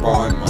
Bond.